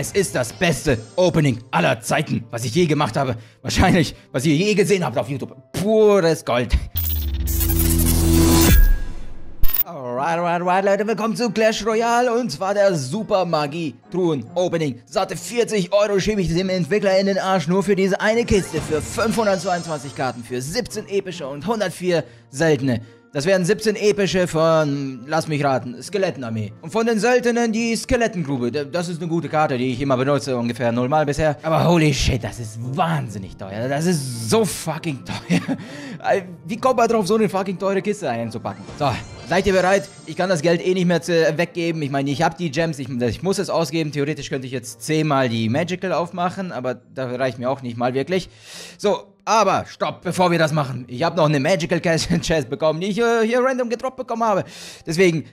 Es ist das beste Opening aller Zeiten, was ich je gemacht habe. Wahrscheinlich, was ihr je gesehen habt auf YouTube. Pures Gold. Alright, Leute, willkommen zu Clash Royale und zwar der Super Magie-Truhen-Opening. Satte 40 Euro schiebe ich dem Entwickler in den Arsch nur für diese eine Kiste, für 522 Karten, für 17 epische und 104 seltene. Das wären 17 epische von, lass mich raten, Skelettenarmee. Und von den Söldnern die Skelettengruppe. Das ist eine gute Karte, die ich immer benutze, ungefähr 0 Mal bisher. Aber holy shit, das ist wahnsinnig teuer. Das ist so fucking teuer. Wie kommt man drauf, so eine fucking teure Kiste einzupacken? So, seid ihr bereit? Ich kann das Geld eh nicht mehr weggeben. Ich meine, ich habe die Gems, ich muss es ausgeben. Theoretisch könnte ich jetzt 10 Mal die Magical aufmachen, aber das reicht mir auch nicht mal wirklich. So. Aber stopp, bevor wir das machen. Ich habe noch eine Magical Cash Chest bekommen, die ich hier random gedroppt bekommen habe. Deswegen,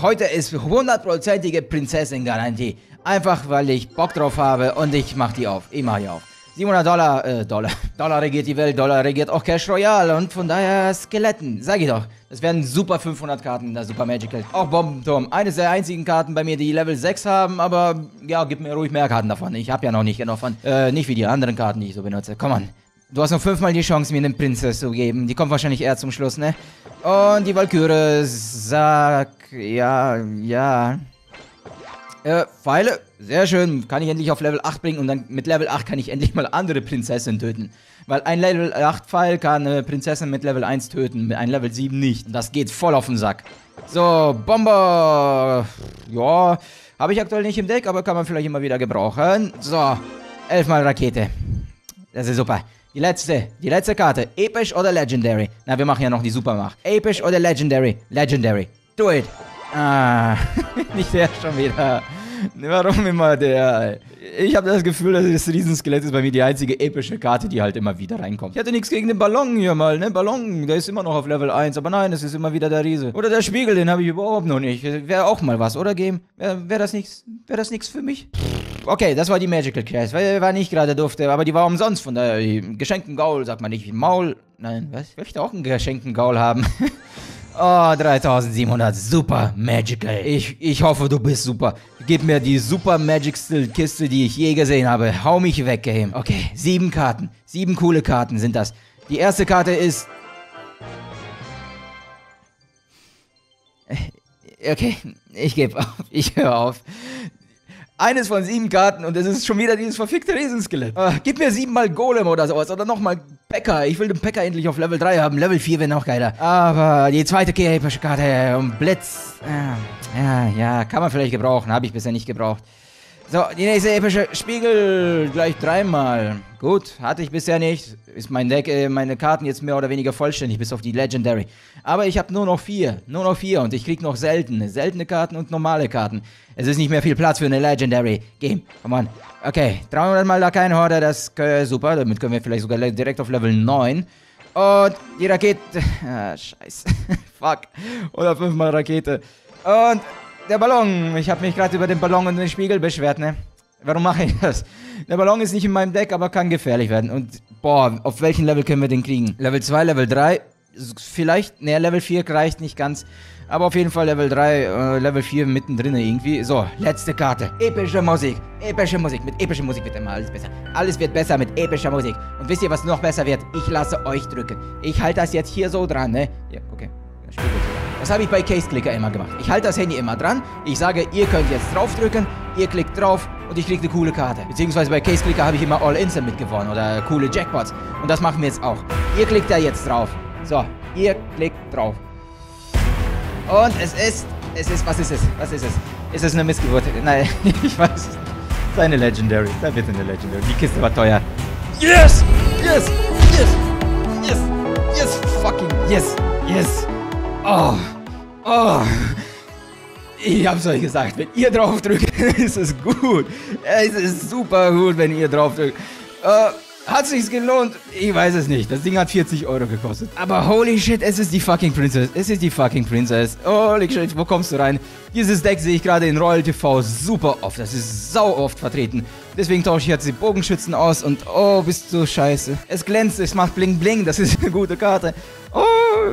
heute ist 100%ige Prinzessin-Garantie. Einfach, weil ich Bock drauf habe und ich mache die auf. Ich mache die auf. 700 Dollar, Dollar regiert die Welt, Dollar regiert auch Cash Royale und von daher Skeletten, sag ich doch. Das wären super 500 Karten in der Super Magical. Auch Bombenturm, eines der einzigen Karten bei mir, die Level 6 haben, aber ja, gib mir ruhig mehr Karten davon. Ich habe ja noch nicht genug von, nicht wie die anderen Karten, die ich so benutze. Komm an. Du hast noch 5 Mal die Chance, mir den Prinzess zu geben. Die kommt wahrscheinlich eher zum Schluss, ne? Und die Walküre sagt... Ja... Pfeile. Sehr schön. Kann ich endlich auf Level 8 bringen und dann mit Level 8 kann ich endlich mal andere Prinzessinnen töten. Weil ein Level 8 Pfeil kann eine Prinzessin mit Level 1 töten, mit einem Level 7 nicht. Das geht voll auf den Sack. So, Bomber. Ja, habe ich aktuell nicht im Deck, aber kann man vielleicht immer wieder gebrauchen. So, 11 Mal Rakete. Das ist super. Die letzte Karte. Episch oder Legendary? Na, wir machen ja noch die Supermacht. Episch oder Legendary? Legendary. Do it. Ah, nicht der schon wieder. Warum immer der? Ich habe das Gefühl, dass das Riesenskelett ist bei mir die einzige epische Karte, die halt immer wieder reinkommt. Ich hatte nichts gegen den Ballon hier mal, ne? Ballon, der ist immer noch auf Level 1, aber nein, es ist immer wieder der Riese. Oder der Spiegel, den habe ich überhaupt noch nicht. Wäre auch mal was, oder Game? Wäre das nichts für mich? Okay, das war die Magical Cash, war nicht gerade dufte, aber die war umsonst von der geschenkten Gaul, sagt man nicht, Maul, nein, was? Ich möchte auch einen geschenkten Gaul haben. Oh, 3700, super Magical. Ich hoffe, du bist super. Gib mir die super magicste Kiste, die ich je gesehen habe. Hau mich weg, Game. Okay, 7 Karten, 7 coole Karten sind das. Die erste Karte ist... Okay, ich gebe auf, ich höre auf. Eines von 7 Karten und es ist schon wieder dieses verfickte Riesenskelett. Gib mir 7 Mal Golem oder sowas oder nochmal Pekka. Ich will den Pekka endlich auf Level 3 haben. Level 4 wäre noch geiler. Aber die zweite epische Karte und Blitz. Ja, kann man vielleicht gebrauchen. Habe ich bisher nicht gebraucht. So, die nächste epische Spiegel gleich 3 Mal. Gut, hatte ich bisher nicht. Ist mein Deck, meine Karten jetzt mehr oder weniger vollständig, bis auf die Legendary. Aber ich habe nur noch vier und ich krieg noch seltene Karten und normale Karten. Es ist nicht mehr viel Platz für eine Legendary. Game, come on. Okay, 300 Mal da kein Horde, das ist super. Damit können wir vielleicht sogar direkt auf Level 9. Und die Rakete... Ah, scheiße. Fuck. Oder 5 Mal Rakete. Und... Der Ballon. Ich habe mich gerade über den Ballon und den Spiegel beschwert, ne? Warum mache ich das? Der Ballon ist nicht in meinem Deck, aber kann gefährlich werden. Und, boah, auf welchen Level können wir den kriegen? Level 2, Level 3? Vielleicht, ne, Level 4 reicht nicht ganz. Aber auf jeden Fall Level 3, Level 4 mittendrin irgendwie. So, letzte Karte. Epische Musik. Epische Musik. Mit epischer Musik wird immer alles besser. Alles wird besser mit epischer Musik. Und wisst ihr, was noch besser wird? Ich lasse euch drücken. Ich halte das jetzt hier so dran, ne? Ja, okay. Spiegel. Das habe ich bei Case Clicker immer gemacht. Ich halte das Handy immer dran, ich sage, ihr könnt jetzt draufdrücken, ihr klickt drauf und ich kriege eine coole Karte. Beziehungsweise bei Case Clicker habe ich immer All-Instant mitgewonnen oder coole Jackpots. Und das machen wir jetzt auch. Ihr klickt da jetzt drauf. So, ihr klickt drauf. Und was ist es? Ist es eine Missgeburt? Nein, ich weiß es nicht. Seine Legendary, da wird eine Legendary. Die Kiste war teuer. Yes! Yes! Yes! Yes! Yes! Fucking yes! Yes! Oh, oh, ich hab's euch gesagt, wenn ihr drauf drückt, ist es gut. Es ist super gut, wenn ihr drauf drückt. Hat sich's gelohnt? Ich weiß es nicht. Das Ding hat 40 Euro gekostet. Aber holy shit, es ist die fucking Princess. Es ist die fucking Princess. Holy shit, wo kommst du rein? Dieses Deck sehe ich gerade in Royal TV super oft. Das ist sau oft vertreten. Deswegen tausche ich jetzt die Bogenschützen aus und oh, bist du scheiße. Es glänzt, es macht bling bling. Das ist eine gute Karte. Oh.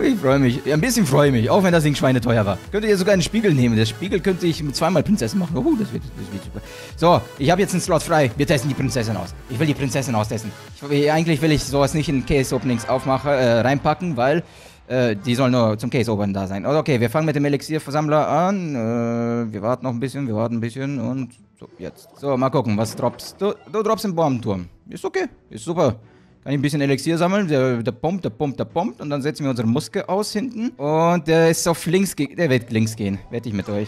Ich freue mich. Ein bisschen freue ich mich, auch wenn das Ding schweineteuer war. Könnte ihr sogar einen Spiegel nehmen. Der Spiegel könnte ich mit zweimal Prinzessin machen. Oh, das wird super. So, ich habe jetzt einen Slot frei. Wir testen die Prinzessin aus. Ich will die Prinzessin austesten. Eigentlich will ich sowas nicht in Case Openings reinpacken, weil die sollen nur zum Case Open da sein. Okay, wir fangen mit dem Elixier-Versammler an. Wir warten noch ein bisschen, und so, jetzt. So, mal gucken, was droppst du? Du droppst den Bombenturm. Ist okay, ist super. Kann ich ein bisschen Elixier sammeln, der pumpt und dann setzen wir unsere Muske aus hinten. Und der ist auf links, der wird links gehen, wette ich mit euch.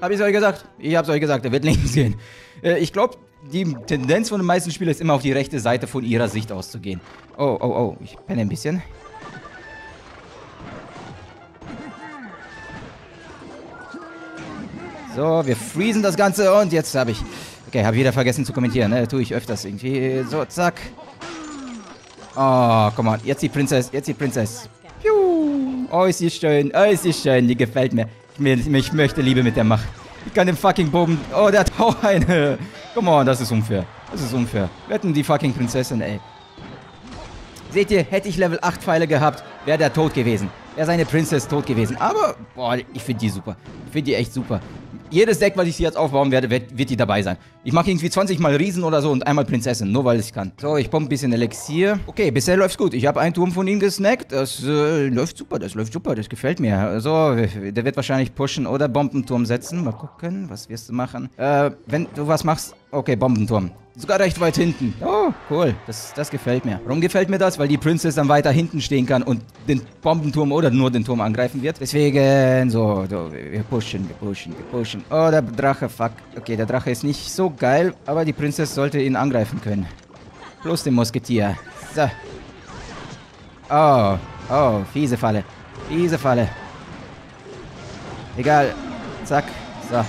Hab ich's euch gesagt? Ich hab's euch gesagt, der wird links gehen. Ich glaube, die Tendenz von den meisten Spielern ist immer auf die rechte Seite von ihrer Sicht auszugehen. Oh, oh, oh, ich penne ein bisschen. So, wir freezen das Ganze und jetzt habe ich... Okay, habe wieder vergessen zu kommentieren, ne? Tue ich öfters irgendwie. So, zack. Oh, komm mal. Jetzt die Prinzessin, Piu. Oh, ist sie schön. Die gefällt mir. Ich möchte Liebe mit der Macht. Ich kann den fucking Bogen... Oh, der hat auch eine. Come on, das ist unfair. Wir hätten die fucking Prinzessin, ey. Seht ihr, hätte ich Level 8 Pfeile gehabt, wäre der tot gewesen. Wäre seine Prinzessin tot gewesen. Aber, boah, ich finde die super. Ich finde die echt super. Jedes Deck, was ich jetzt aufbauen werde, wird die dabei sein. Ich mache irgendwie 20 mal Riesen oder so und einmal Prinzessin, nur weil ich kann. So, ich pumpe ein bisschen Elixier. Okay, bisher läuft's gut. Ich habe einen Turm von ihm gesnackt. Das läuft super, das gefällt mir. So, der wird wahrscheinlich pushen oder Bombenturm setzen. Mal gucken, was wirst du machen? Wenn du was machst... Okay, Bombenturm. Sogar recht weit hinten. Oh, cool. Das gefällt mir. Warum gefällt mir das? Weil die Prinzessin dann weiter hinten stehen kann und den Bombenturm oder nur den Turm angreifen wird. Deswegen, so wir pushen, pushen. Oh, der Drache, fuck. Okay, der Drache ist nicht so geil, aber die Prinzessin sollte ihn angreifen können. Plus den Musketier. So. Oh, oh, fiese Falle. Egal. Zack. So.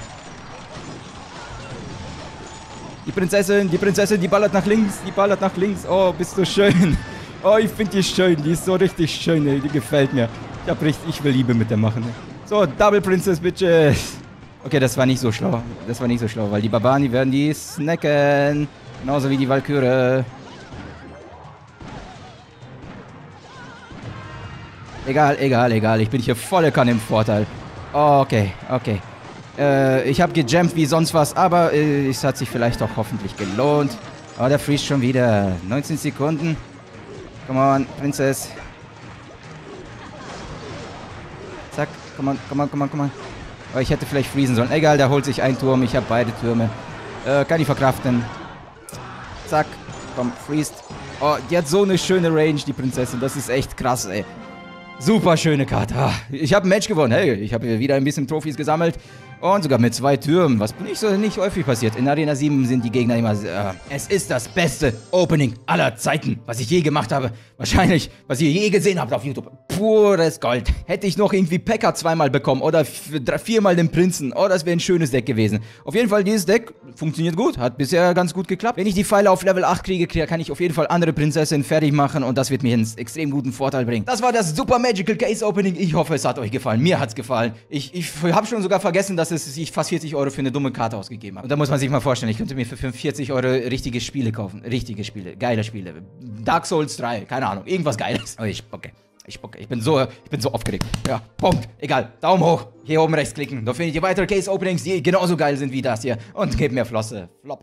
Die Prinzessin, die ballert nach links, Oh, bist du schön. Oh, ich finde die schön. Die ist so richtig schön, ey. Die gefällt mir. Ich will Liebe mit der machen. So, Double Princess, Bitches. Okay, das war nicht so schlau. Weil die Barbaren, die werden die snacken. Genauso wie die Walküre. Egal. Ich bin hier volle Kanne im Vorteil. Oh, okay. Ich habe gejammt wie sonst was, aber es hat sich vielleicht auch hoffentlich gelohnt. Oh, der freest schon wieder. 19 Sekunden. Come on, Prinzess. Zack, come on. Oh, ich hätte vielleicht freezen sollen. Egal, der holt sich einen Turm. Ich habe beide Türme. Kann ich verkraften. Zack, komm, freest. Oh, die hat so eine schöne Range, die Prinzessin. Das ist echt krass, ey. Super schöne Karte. Ich habe ein Match gewonnen. Hey, ich habe wieder ein bisschen Trophys gesammelt. Und sogar mit 2 Türmen, was nicht häufig passiert. In Arena 7 sind die Gegner immer... es ist das beste Opening aller Zeiten, was ich je gemacht habe. Wahrscheinlich, was ihr je gesehen habt auf YouTube. Pures Gold. Hätte ich noch irgendwie Pekka 2-mal bekommen oder 4-mal den Prinzen. Oh, das wäre ein schönes Deck gewesen. Auf jeden Fall, dieses Deck funktioniert gut. Hat bisher ganz gut geklappt. Wenn ich die Pfeile auf Level 8 kriege, kann ich auf jeden Fall andere Prinzessinnen fertig machen. Und das wird mir einen extrem guten Vorteil bringen. Das war das Super Magical Case Opening. Ich hoffe, es hat euch gefallen. Mir hat es gefallen. Ich habe schon sogar vergessen, dass ich fast 40 Euro für eine dumme Karte ausgegeben habe. Und da muss man sich mal vorstellen, ich könnte mir für 45 Euro richtige Spiele kaufen. Geile Spiele. Dark Souls 3, keine Ahnung, irgendwas Geiles. Aber ich bin so aufgeregt. Ja, Punkt. Egal, Daumen hoch. Hier oben rechts klicken. Da findet ihr weitere Case Openings, die genauso geil sind wie das hier. Und gebt mir Flosse. Flop.